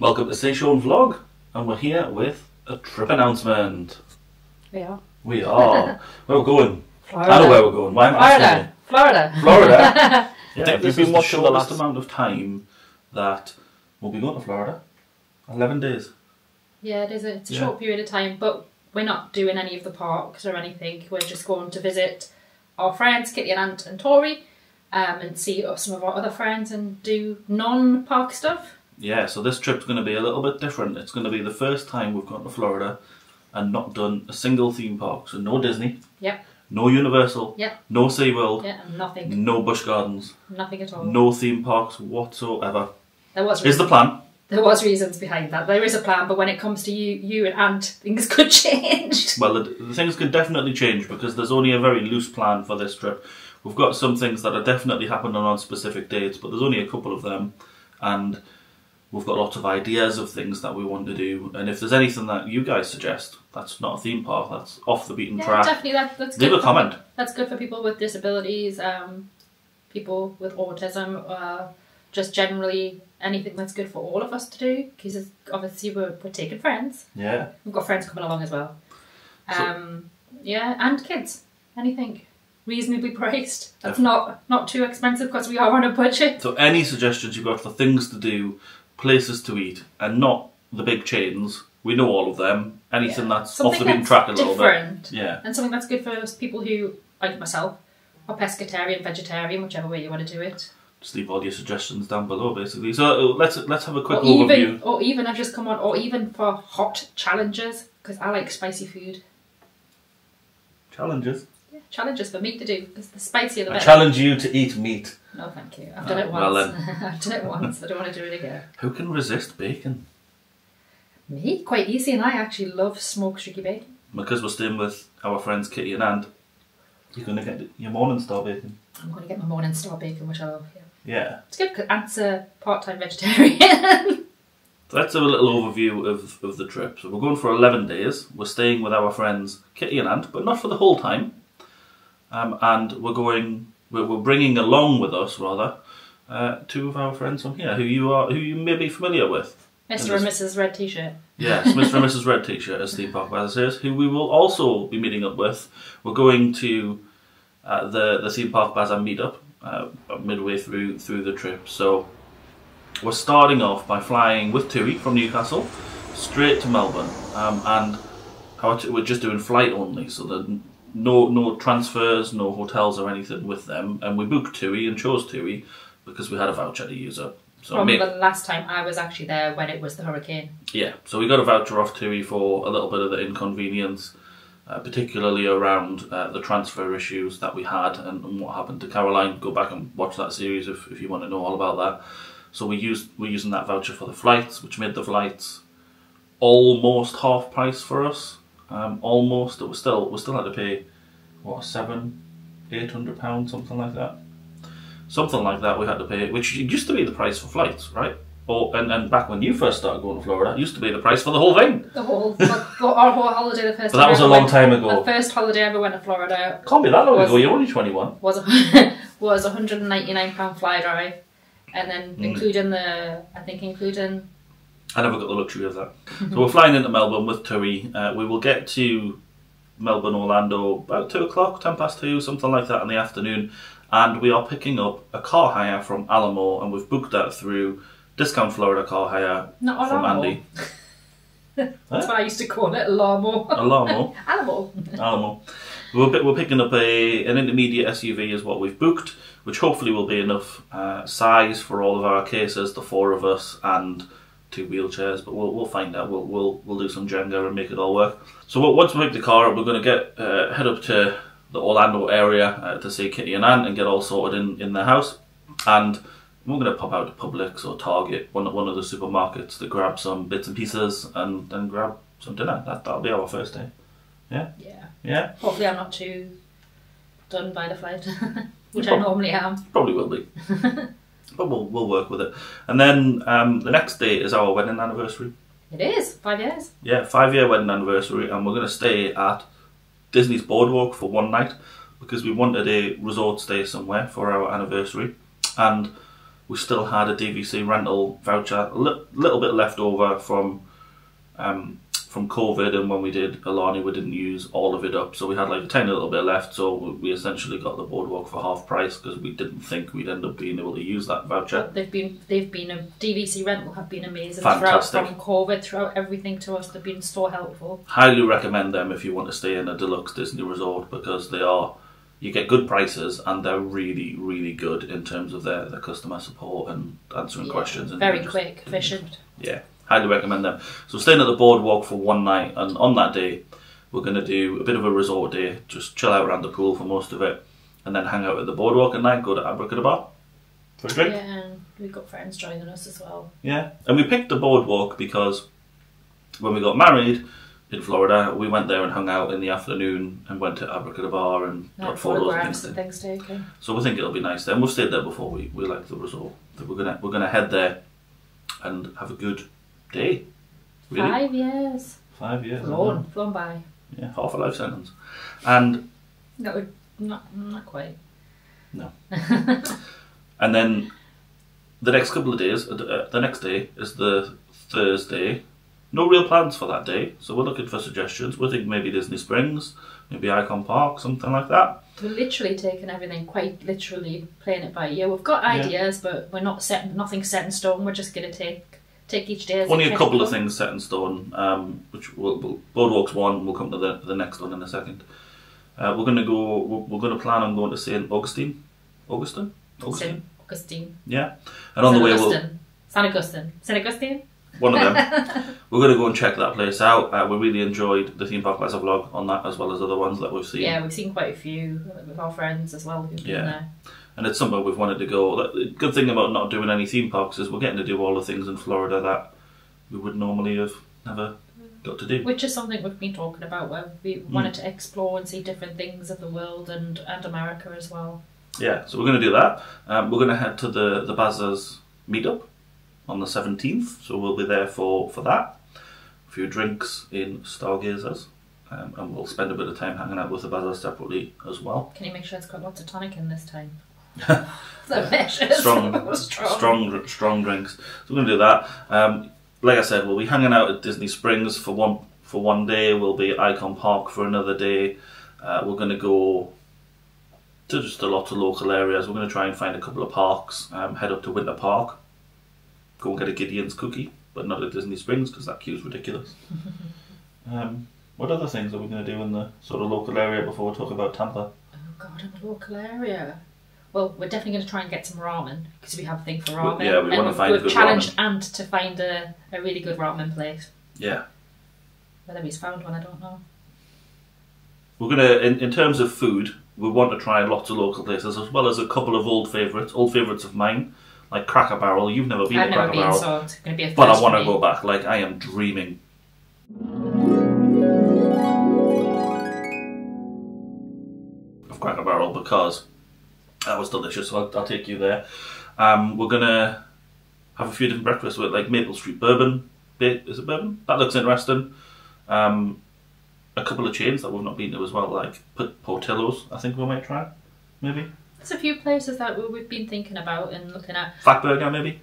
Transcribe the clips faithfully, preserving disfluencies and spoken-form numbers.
Welcome to Sean Vlog, and we're here with a trip announcement. We are. We are. Where we're going. Florida. I don't know where we're going. Why am I asking? Florida. Florida. Florida. Yeah, we've been watching the last amount of time that we'll be going to Florida. eleven days. Yeah, it is a, it's a yeah. short period of time, but we're not doing any of the parks or anything. We're just going to visit our friends, Kitty and Ant and Tori, um, and see some of our other friends and do non-park stuff. Yeah, so this trip's going to be a little bit different. It's going to be the first time we've gone to Florida and not done a single theme park. So no Disney. Yep. No Universal. Yep. No SeaWorld. Yeah, nothing. No Busch Gardens. Nothing at all. No theme parks whatsoever. There was reasons. Is the plan. There was reasons behind that. There is a plan, but when it comes to you, you and Ant, things could change. Well, the, the things could definitely change because there's only a very loose plan for this trip. We've got some things that are definitely happening on specific dates, but there's only a couple of them, and we've got lots of ideas of things that we want to do, and if there's anything that you guys suggest, that's not a theme park, that's off the beaten yeah, track. Definitely, that, that's Leave good a comment. For, that's good for people with disabilities, um, people with autism, uh, just generally anything that's good for all of us to do, because obviously we're, we're taking friends. Yeah. We've got friends coming along as well. Um, so, yeah, and kids, anything. Reasonably priced. That's not, not too expensive because we are on a budget. So any suggestions you've got for things to do, places to eat, and not the big chains. We know all of them. Anything yeah. that's something off the beaten track a little bit. Yeah. And something that's good for people who, like myself, are pescatarian, vegetarian, whichever way you want to do it. Just leave all your suggestions down below, basically. So let's let's have a quick or overview. Even, or even, I've just come on, or even for hot challenges, because I like spicy food. Challenges? Yeah, challenges for meat to do, because the spicier the better. I challenge you to eat meat. No, thank you. I've done oh, it once. Well I've done it once. I don't want to do it again. Who can resist bacon? Me? Quite easy, and I actually love smoked streaky bacon. Because we're staying with our friends Kitty and Ant, you're going to get your Morning Star bacon. I'm going to get my Morning Star bacon, which I love. Yeah. yeah. It's good because Ant's a part-time vegetarian. So let's have a little overview of, of the trip. So we're going for eleven days. We're staying with our friends Kitty and Ant, but not for the whole time. Um, and we're going... We're bringing along with us, rather, uh, two of our friends from here, who you are, who you may be familiar with. Mister and Missus Red T-shirt. Yes, Mister and Missus Red T-shirt, as Theme Park Bazaar says, who we will also be meeting up with. We're going to uh, the, the Theme Park Bazaar meetup uh, midway through through the trip. So we're starting off by flying with Tui from Newcastle straight to Melbourne. Um, and our we're just doing flight only, so the... No, no transfers, no hotels or anything with them, and we booked Tui and chose Tui because we had a voucher to use up. So From made... the last time I was actually there when it was the hurricane. Yeah, so we got a voucher off Tui for a little bit of the inconvenience, uh, particularly around uh, the transfer issues that we had and, and what happened to Caroline. Go back and watch that series if, if you want to know all about that. So we used we're using that voucher for the flights, which made the flights almost half price for us. Um, almost, we still we still had to pay what seven, eight hundred pounds, something like that. Something like that we had to pay, which used to be the price for flights, right? Or and, and back when you first started going to Florida, it used to be the price for the whole thing. The whole our whole holiday, the first. But that was a long went, time ago. The first holiday I ever went to Florida. Can't be that long was, ago. You're only twenty-one. Was a, was a hundred and ninety-nine pound fly drive, and then mm. including the I think including. I never got the luxury of that. So we're flying into Melbourne with Tui. Uh, we will get to Melbourne, Orlando about two o'clock, ten past two, something like that in the afternoon. And we are picking up a car hire from Alamo, and we've booked that through Discount Florida Car Hire Not from Alamo. Andy. That's what I used to call it, Alamo. Alamo. Alamo. Alamo. We're, we're picking up a an intermediate S U V is what we've booked, which hopefully will be enough uh, size for all of our cases, the four of us, and... two wheelchairs, but we'll we'll find out. We'll we'll we'll do some Jenga and make it all work. So once we pick the car up, we're going to get uh, head up to the Orlando area uh, to see Kitty and Ant and get all sorted in in their house. And we're going to pop out to Publix or Target, one one of the supermarkets, to grab some bits and pieces and and grab some dinner. That that'll be our first day. Yeah. Yeah. Yeah. Hopefully, I'm not too done by the flight, which I normally am. Probably will be. But we'll, we'll work with it. And then um, the next day is our wedding anniversary. It is, five years. Yeah, five-year wedding anniversary. And we're going to stay at Disney's Boardwalk for one night because we wanted a resort stay somewhere for our anniversary. And we still had a D V C rental voucher, a li little bit left over from um, from COVID, and when we did Alani we didn't use all of it up, so we had like a tiny little bit left, so we essentially got the boardwalk for half price because we didn't think we'd end up being able to use that voucher. They've been, they've been a D V C rental have been amazing. Fantastic. Throughout from COVID, throughout everything to us, they've been so helpful. Highly recommend them if you want to stay in a deluxe Disney resort, because they are, you get good prices and they're really, really good in terms of their, their customer support and answering yeah, questions. And very just, quick, efficient. Yeah, highly recommend them. So staying at the boardwalk for one night, and on that day, we're going to do a bit of a resort day, just chill out around the pool for most of it, and then hang out at the boardwalk at night, go to Abracadabar for a drink. Yeah, and we've got friends joining us as well. Yeah, and we picked the boardwalk because when we got married in Florida, we went there and hung out in the afternoon and went to Abracadabar and yeah, got photos and things, and things taken. So we think it'll be nice there. And we've stayed there before. We we like the resort. We're gonna we're gonna head there and have a good day. Really? Five years. Five years. Flown, flown by. Yeah, half a life sentence. And no, not not quite. No. And then the next couple of days. Uh, the next day is the Thursday. No real plans for that day, so we're looking for suggestions. We're thinking maybe Disney Springs, maybe Icon Park, something like that. We're literally taking everything, quite literally playing it by ear. We've got ideas, yeah, but we're not set, nothing set in stone. We're just going to take take each day as only a couple of things set in stone, um, which we'll, we'll, Boardwalk's one, we'll come to the, the next one in a second. Uh, we're going to go, we're, we're going to plan on going to Saint Augustine. Augustine? Augustine. Saint Augustine. Yeah. And on Saint the way Augustine. we'll... Saint Augustine. Saint Augustine? One of them. We're going to go and check that place out. Uh, we really enjoyed the Theme Park Bazaar vlog on that, as well as other ones that we've seen. Yeah, we've seen quite a few with our friends as well. Who've yeah, been there. And it's somewhere we've wanted to go. The good thing about not doing any theme parks is we're getting to do all the things in Florida that we would normally have never got to do. Which is something we've been talking about, where we wanted mm. to explore and see different things of the world and, and America as well. Yeah, so we're going to do that. Um, we're going to head to the, the Bazaar's meetup on the seventeenth, so we'll be there for, for that. A few drinks in Stargazers, um, and we'll spend a bit of time hanging out with the Bazaar separately as well. Can you make sure it's got lots of tonic in this time? strong, strong, strong, strong drinks. So we're going to do that. Um, like I said, we'll be hanging out at Disney Springs for one for one day. We'll be at Icon Park for another day. Uh, we're going to go to just a lot of local areas. We're going to try and find a couple of parks. Um, head up to Winter Park. Go and get a Gideon's cookie, but not at Disney Springs because that queue's ridiculous. um, what other things are we going to do in the sort of local area before we talk about Tampa? Oh God, in the local area. Well, we're definitely going to try and get some ramen because we have a thing for ramen. Yeah, we and want to find a good ramen. We've challenged Ant to find a, a really good ramen place. Yeah. Whether he's found one, I don't know. We're going to, in, in terms of food, we want to try lots of local places as well as a couple of old favourites, old favourites of mine. Like Cracker Barrel, you've never been I've to never Cracker been, Barrel, so it's gonna be a first but I want to go back. Like I am dreaming. Of Cracker Barrel because that was delicious. So I'll, I'll take you there. Um, we're gonna have a few different breakfasts with like Maple Street Bourbon. Is it Bourbon? That looks interesting. Um, a couple of chains that we've not been to as well, like Portillo's. I think we might try, maybe. There's a few places that we've been thinking about and looking at. Fatburger, maybe?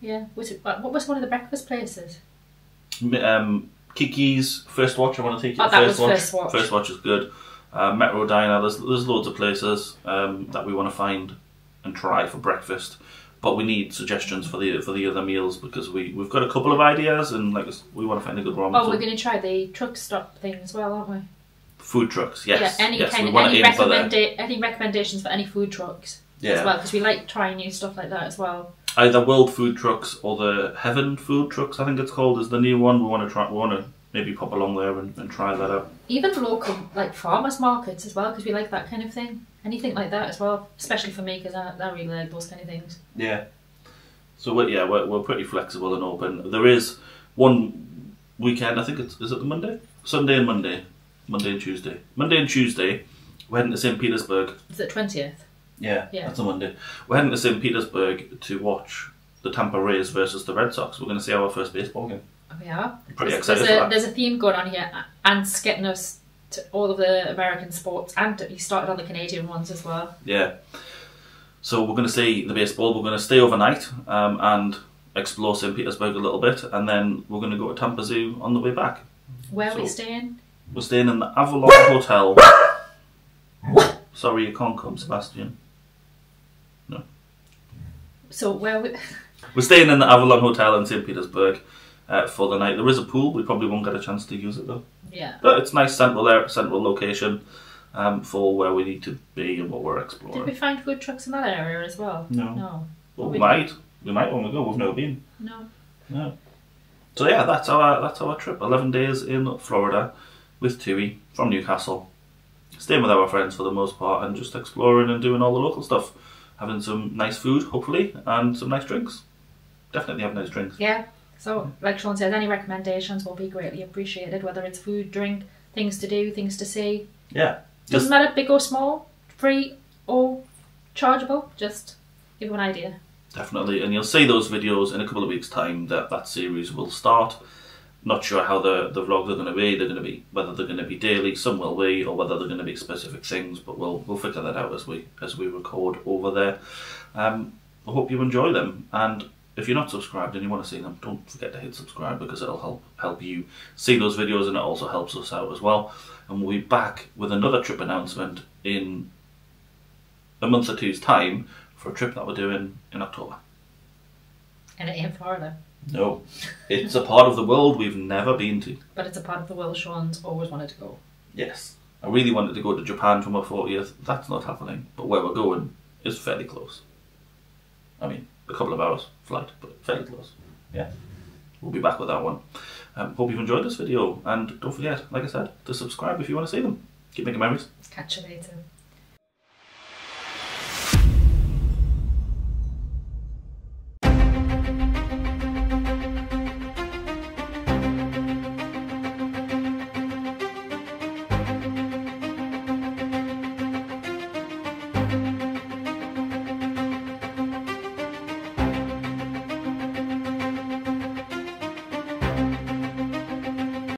Yeah. Was it, what was one of the breakfast places? Um, Kiki's, First Watch, I want to take you oh, to First Watch. First Watch. First Watch is good. Uh, Metro Diner, there's, there's loads of places um, that we want to find and try for breakfast. But we need suggestions for the for the other meals because we, we've got a couple of ideas and like we want to find a good ramen. Oh, we're going to try the truck stop thing as well, aren't we? Food trucks, yes. Yeah, any yes, kind of, any, recommenda any recommendations for any food trucks yeah. as well, because we like trying new stuff like that as well. Either World Food Trucks or the Heaven Food Trucks, I think it's called, is the new one. We want to try. We want to maybe pop along there and, and try that out. Even local, like farmers markets as well, because we like that kind of thing. Anything like that as well, especially for me, because I, I really like those kind of things. Yeah. So we're, yeah, we're we're pretty flexible and open. There is one weekend. I think it's is it the Monday, Sunday and Monday. Monday and Tuesday. Monday and Tuesday, we're heading to Saint Petersburg. Is it twentieth? Yeah, yeah, that's a Monday. We're heading to Saint Petersburg to watch the Tampa Rays versus the Red Sox. We're going to see our first baseball game. Oh, we are. I'm pretty there's, excited there's a, for that. There's a theme going on here. Ant's getting us to all of the American sports. And he started on the Canadian ones as well. Yeah. So we're going to see the baseball, we're going to stay overnight um, and explore Saint Petersburg a little bit, and then we're going to go to Tampa Zoo on the way back. Where so are we staying? We're staying in the Avalon Hotel. Sorry, you can't come, Sebastian. No. So where we... We're staying in the Avalon Hotel in Saint Petersburg uh, for the night. There is a pool, we probably won't get a chance to use it though. Yeah. But it's nice central air, central location. Um, for where we need to be and what we're exploring. Did we find food trucks in that area as well? No. No. Well, we might. We might when we go. We've never been. No. No. So yeah, that's our that's our trip. Eleven days in Florida with Tui from Newcastle, staying with our friends for the most part and just exploring and doing all the local stuff, having some nice food hopefully and some nice drinks. Definitely have nice drinks. Yeah. So like Sean says, any recommendations will be greatly appreciated. Whether it's food, drink, things to do, things to see. Yeah. Doesn't matter, big or small, free or chargeable, just give you an idea. Definitely, and you'll see those videos in a couple of weeks' time that that series will start. Not sure how the, the vlogs are going to be, they're going to be, whether they're going to be daily, some will be, or whether they're going to be specific things, but we'll we'll figure that out as we as we record over there. Um, I hope you enjoy them, and if you're not subscribed and you want to see them, don't forget to hit subscribe because it'll help help you see those videos and it also helps us out as well. And we'll be back with another trip announcement in a month or two's time for a trip that we're doing in October. And it ain't Florida. No. It's a part of the world we've never been to. But it's a part of the world Sean's always wanted to go. Yes. I really wanted to go to Japan for my fortieth. That's not happening. But where we're going is fairly close. I mean, a couple of hours flight, but fairly close. Yeah. We'll be back with that one. Um, hope you've enjoyed this video, and don't forget, like I said, to subscribe if you want to see them. Keep making memories. Catch you later.